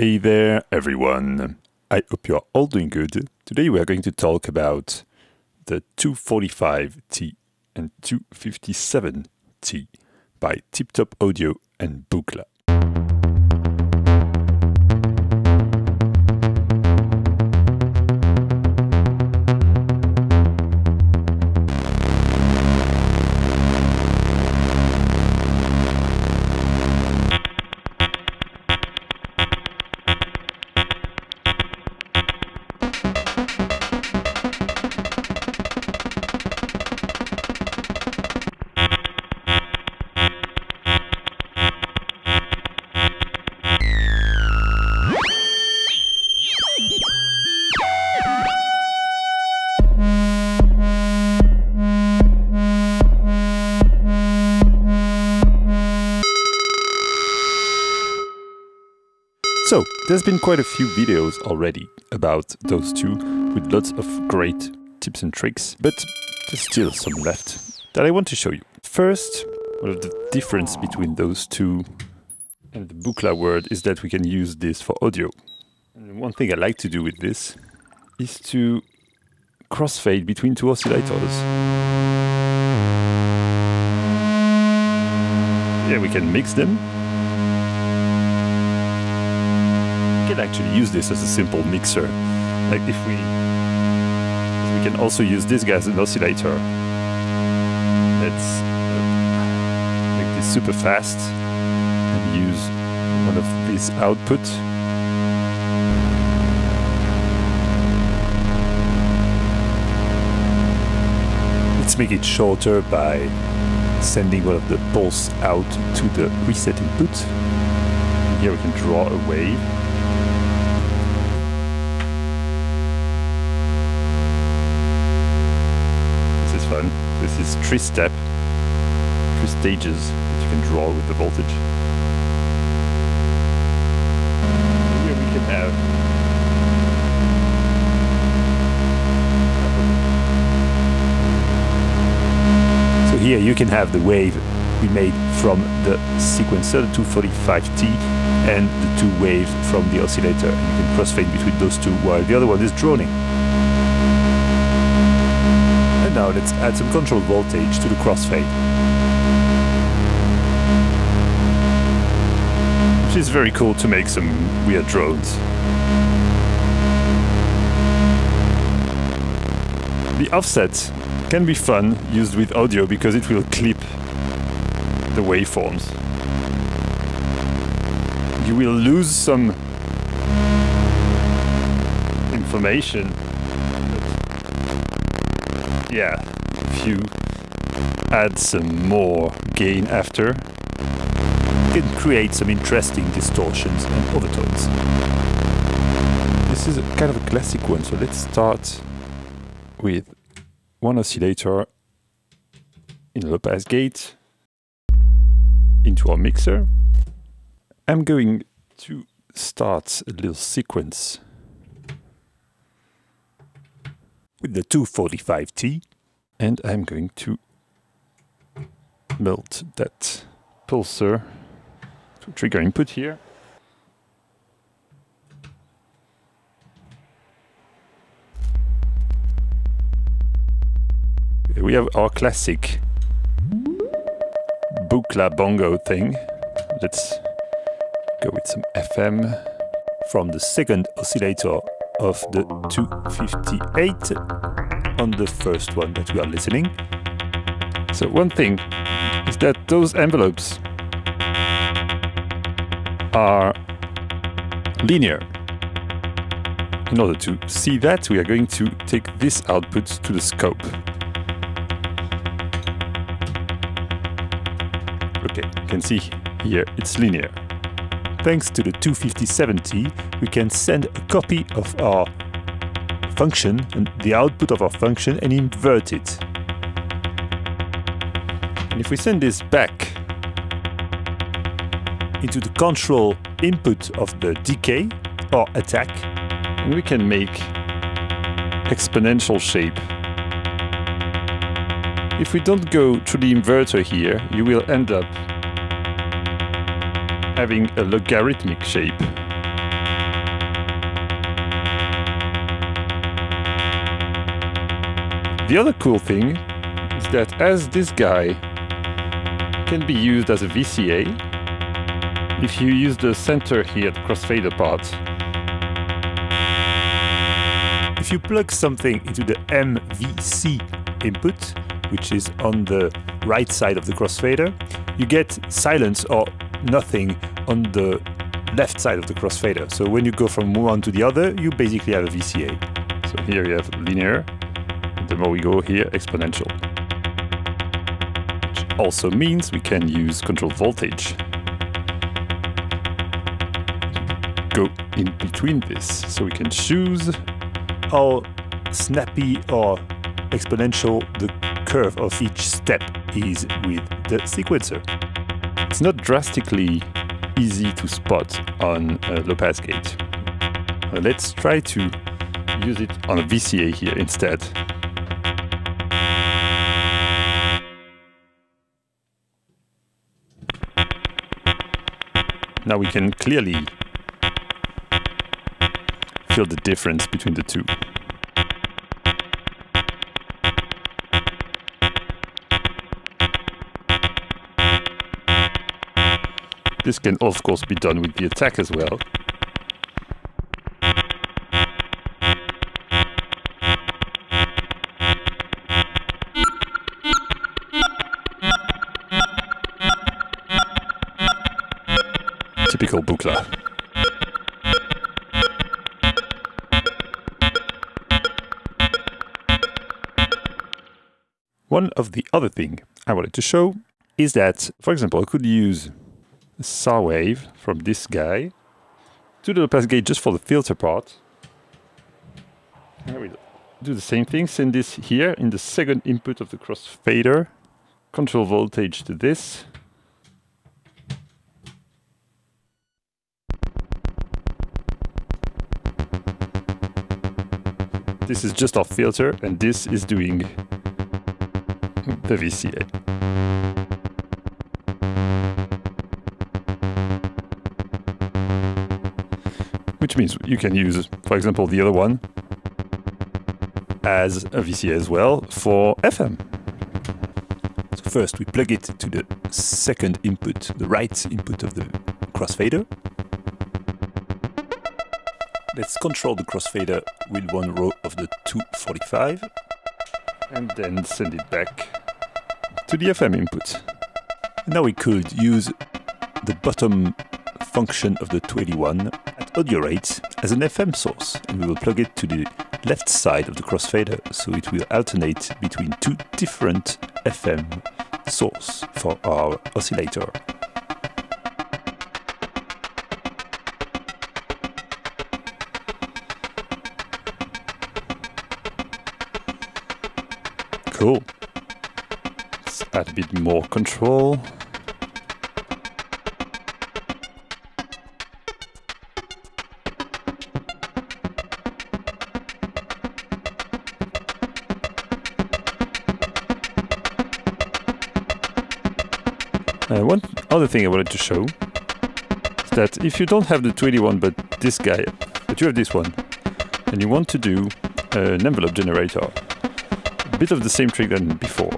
Hey there, everyone. I hope you're all doing good. Today we are going to talk about the 245T and 257T by TipTop Audio and Bukla. So, there's been quite a few videos already about those two with lots of great tips and tricks, but there's still some left that I want to show you. First, one of the difference between those two and the Bukla word is that we can use this for audio. And one thing I like to do with this is to crossfade between two oscillators. Yeah, we can mix them. We can actually use this as a simple mixer. Like if we can also use this guy as an oscillator. Let's make this super fast and use one of these output. Let's make it shorter by sending one of the pulse out to the reset input. Here we can draw a wave. Fun. This is three stages that you can draw with the voltage. Here we can have so here you can have the wave we made from the sequencer, the 245T, and the two waves from the oscillator. You can crossfade between those two while the other one is droning. Now let's add some control voltage to the crossfade, which is very cool to make some weird drones. The offset can be fun used with audio because it will clip the waveforms. You will lose some information. Yeah, if you add some more gain after, you can create some interesting distortions and overtones. This is kind of a classic one, so let's start with one oscillator in a low-pass gate into our mixer. I'm going to start a little sequence with the 245T, and I'm going to melt that pulsar to trigger input here. We have our classic Bukla bongo thing. Let's go with some FM from the second oscillator of the 258 on the first one that we are listening. So one thing is that those envelopes are linear. In order to see that, we are going to take this output to the scope. Okay, you can see here it's linear. Thanks to the 257T, we can send a copy of our function and the output of our function and invert it. And if we send this back into the control input of the decay or attack, we can make exponential shape. If we don't go through the inverter here, you will end up having a logarithmic shape. The other cool thing is that as this guy can be used as a VCA, if you use the center here, the crossfader part, if you plug something into the MVC input, which is on the right side of the crossfader, you get silence or nothing on the left side of the crossfader. So when you go from one to the other, you basically have a VCA. So here you have linear, the more we go here, exponential. Which also means we can use control voltage. Go in between this, so we can choose how snappy or exponential the curve of each step is with the sequencer. It's not drastically easy to spot on a low pass gate. Let's try to use it on a VCA here instead. Now we can clearly feel the difference between the two. This can of course be done with the attack as well. Typical Buchla. One of the other things I wanted to show is that, for example, I could use a saw wave from this guy to the low-pass gate just for the filter part. Here we do the same thing, send this here in the second input of the crossfader, control voltage to this. This is just our filter, and this is doing the VCA. Which means you can use, for example, the other one as a VCA as well for FM. So first we plug it to the second input, the right input of the crossfader. Let's control the crossfader with one row of the 245 and then send it back to the FM input. Now we could use the bottom function of the 281 at audio rates as an FM source, and we will plug it to the left side of the crossfader, so it will alternate between two different FM sources for our oscillator. Cool. Let's add a bit more control. One other thing I wanted to show is that if you don't have the 281 but this guy, but you have this one, and you want to do an envelope generator, a bit of the same trick than before.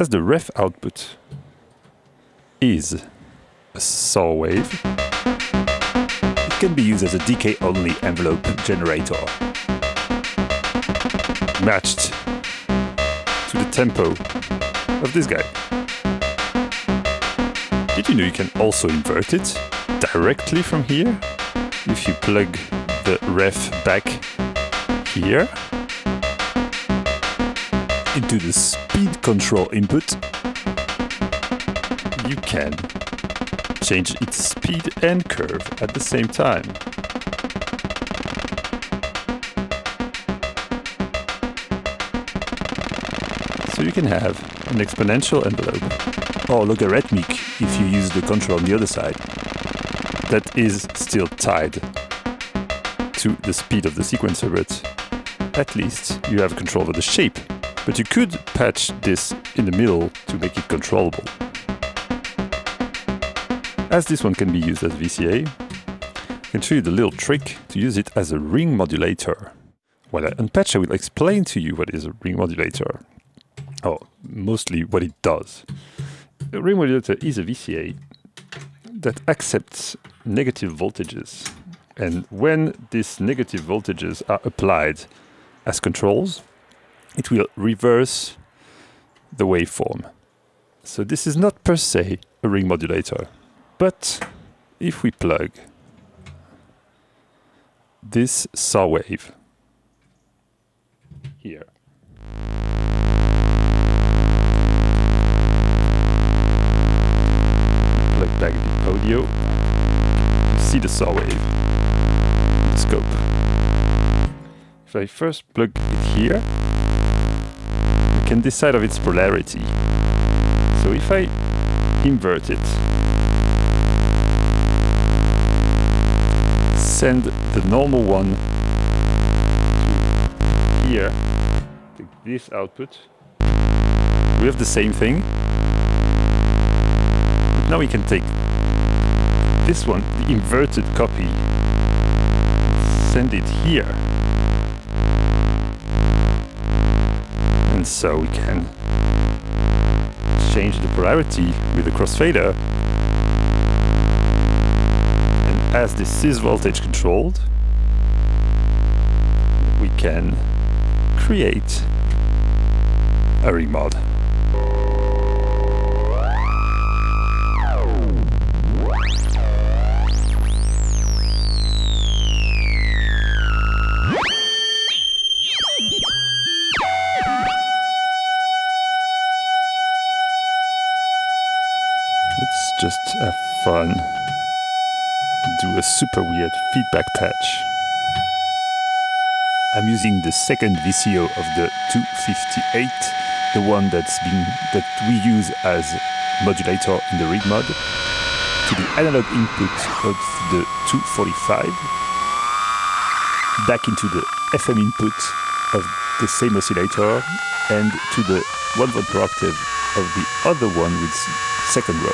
As the ref output is a saw wave, it can be used as a decay only envelope generator, matched to the tempo of this guy. Did you know you can also invert it directly from here? If you plug the ref back here into the speed control input, you can change its speed and curve at the same time. So you can have an exponential envelope, or logarithmic if you use the control on the other side, that is still tied to the speed of the sequencer, but at least you have control over the shape. But you could patch this in the middle to make it controllable. As this one can be used as VCA, I can show you the little trick to use it as a ring modulator. While I unpatch, I will explain to you what is a ring modulator, or mostly what it does. A ring modulator is a VCA that accepts negative voltages. And when these negative voltages are applied as controls, it will reverse the waveform. So this is not per se a ring modulator. But if we plug this saw wave here, plug back the audio, you see the saw wave in the scope. If I first plug it here, we can decide of its polarity. So if I invert it, send the normal one to here, take this output, we have the same thing. But now we can take this one, the inverted copy, send it here. And so we can change the polarity with the crossfader, and as this is voltage controlled, we can create a ring mod. Just have fun. Do a super weird feedback patch. I'm using the second VCO of the 258, the one that we use as modulator in the rig mod, to the analog input of the 245, back into the FM input of the same oscillator, and to the 1 volt per octave of the other one with second row.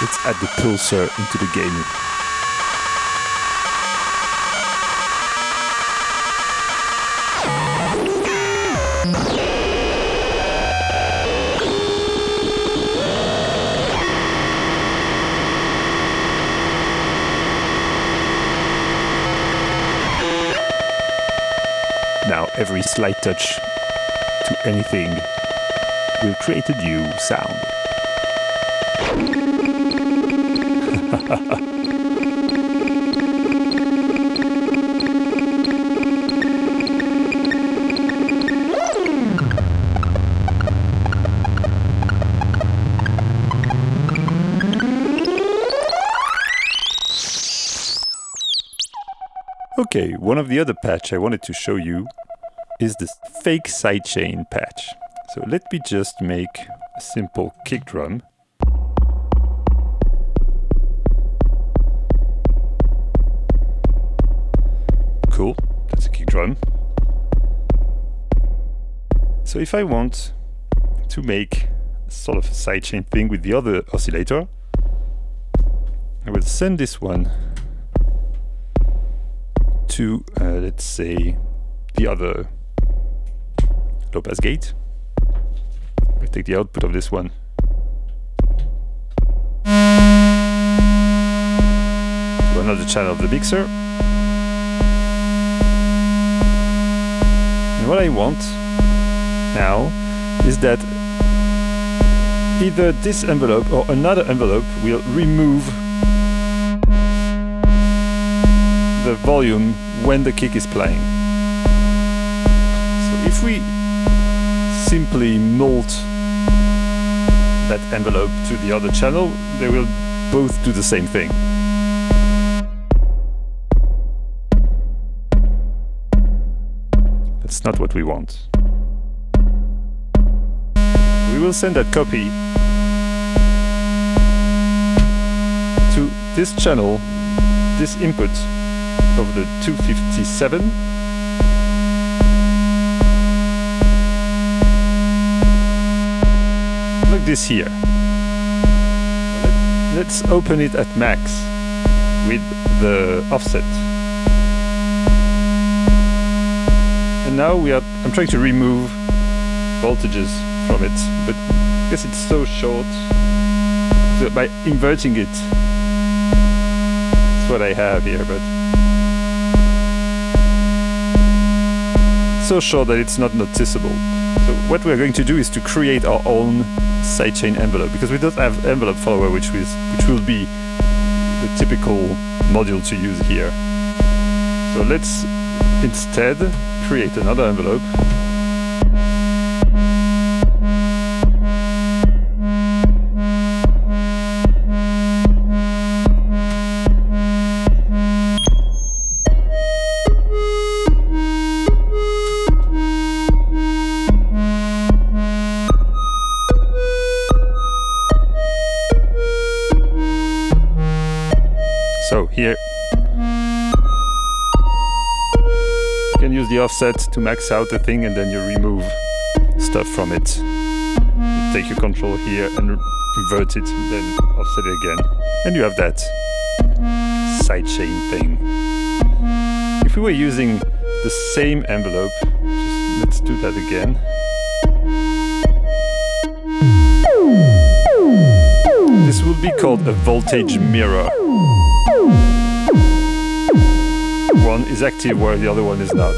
Let's add the pulsar into the game. Now every slight touch to anything will create a new sound. Okay, one of the other patch I wanted to show you is this fake sidechain patch. So let me just make a simple kick drum. Cool, that's a kick drum. So if I want to make sort of a sidechain thing with the other oscillator, I will send this one to, let's say, the other low pass gate. I take the output of this one. To another channel of the mixer. What I want now is that either this envelope or another envelope will remove the volume when the kick is playing. So if we simply molt that envelope to the other channel, they will both do the same thing. That's not what we want. We will send that copy to this channel, this input of the 257, like this here. Let's open it at max. with the offset. And now I'm trying to remove voltages from it, but I guess it's so short, so by inverting it, that's what I have here, but so short that it's not noticeable. So what we're going to do is to create our own sidechain envelope, because we don't have envelope follower, which will be the typical module to use here. So let's instead create another envelope. So here, you can use the offset to max out the thing, and then you remove stuff from it. You take your control here and invert it, and then offset it again. And you have that sidechain thing. If we were using the same envelope, let's do that again. This will be called a voltage mirror. One is active where the other one is not.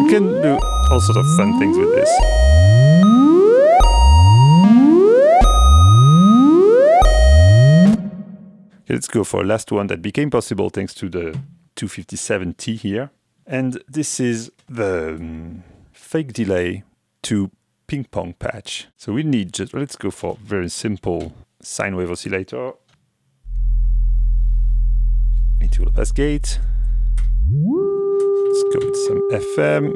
You can do all sorts of fun things with this. Okay, let's go for a last one that became possible thanks to the 257T here. And this is the fake delay to ping pong patch. So we need just, let's go for very simple sine wave oscillator. Into the pass gate. Let's go with some FM.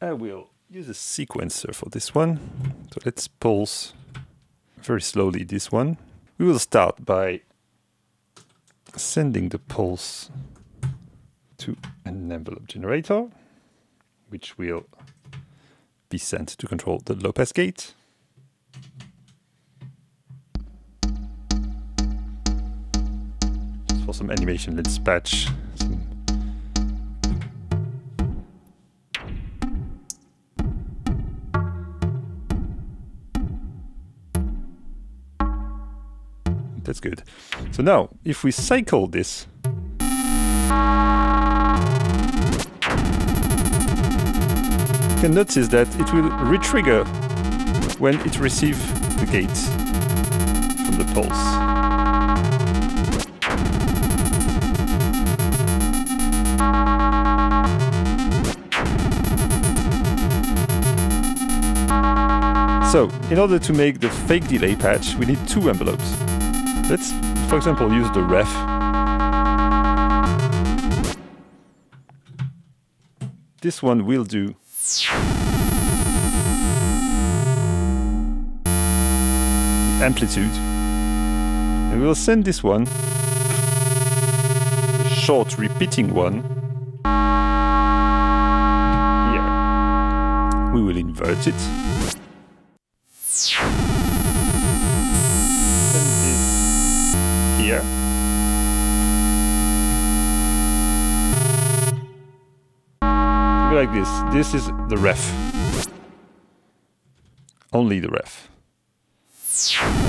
I will use a sequencer for this one. So let's pulse very slowly this one. We will start by sending the pulse to an envelope generator, which will be sent to control the low pass gate. Just for some animation, let's patch some. That's good. So now, if we cycle this, you can notice that it will re-trigger when it receives the gate from the pulse. So, in order to make the fake delay patch, we need two envelopes. Let's, for example, use the ref. This one will do. Amplitude. And we'll send this one, a short repeating one, here. We will invert it. Here. Like this. This is the ref. Only the ref.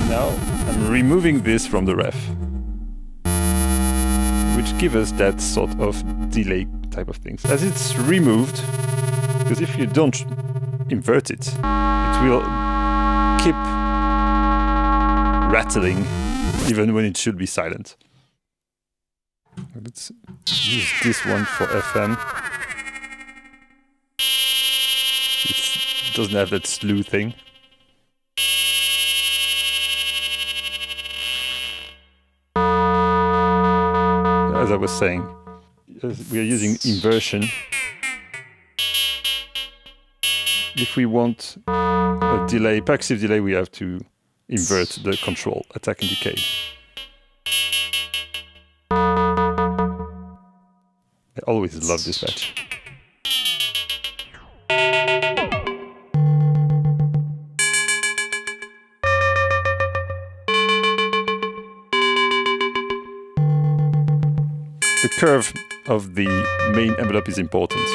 Now I'm removing this from the ref, which gives us that sort of delay type of things. As it's removed, because if you don't invert it, it will keep rattling, even when it should be silent. Let's use this one for FM. It doesn't have that slew thing. As I was saying, we are using inversion. if we want a delay, passive delay, we have to invert the control, attack and decay. I always love this patch. The curve of the main envelope is important.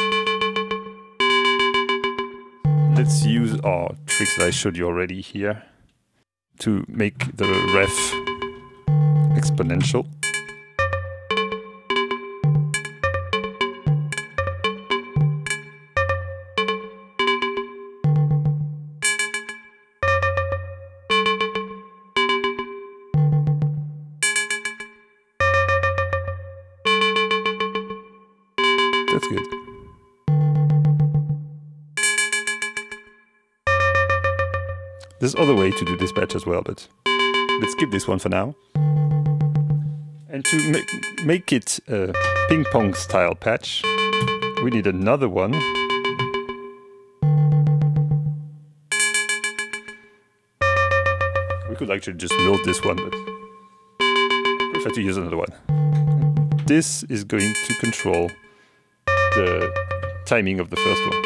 Let's use our tricks that I showed you already here to make the ref exponential. That's good. There's other way to do this patch as well, but let's skip this one for now. And to make it a ping pong style patch, we need another one. We could actually just build this one, but I prefer to use another one. This is going to control the timing of the first one.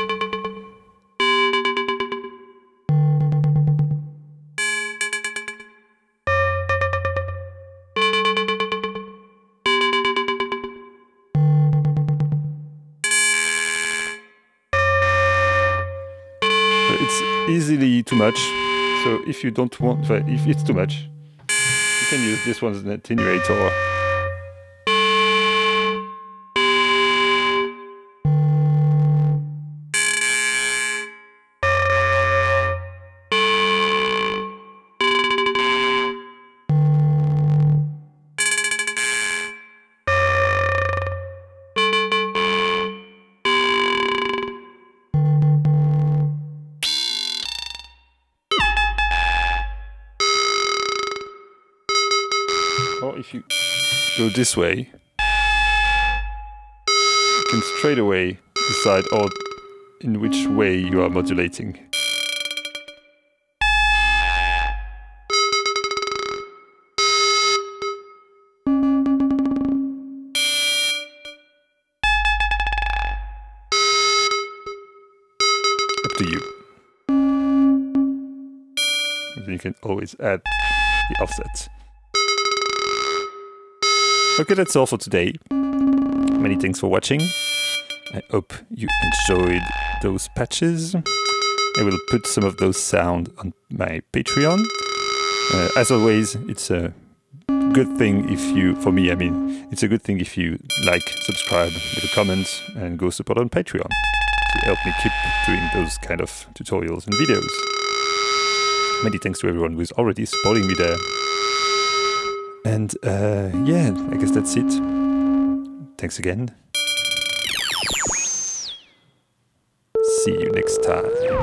But it's easily too much, so if you don't want, if it's too much, you can use this one as an attenuator. Or if you go this way, you can straight away decide in which way you are modulating. Up to you. And then you can always add the offset. Okay, that's all for today. Many thanks for watching. I hope you enjoyed those patches. I will put some of those sounds on my Patreon. As always, it's a good thing if you, for me, I mean, it's a good thing if you like, subscribe, leave a comment, and go support on Patreon to help me keep doing those kind of tutorials and videos. Many thanks to everyone who's already supporting me there. And yeah, I guess that's it. Thanks again. See you next time.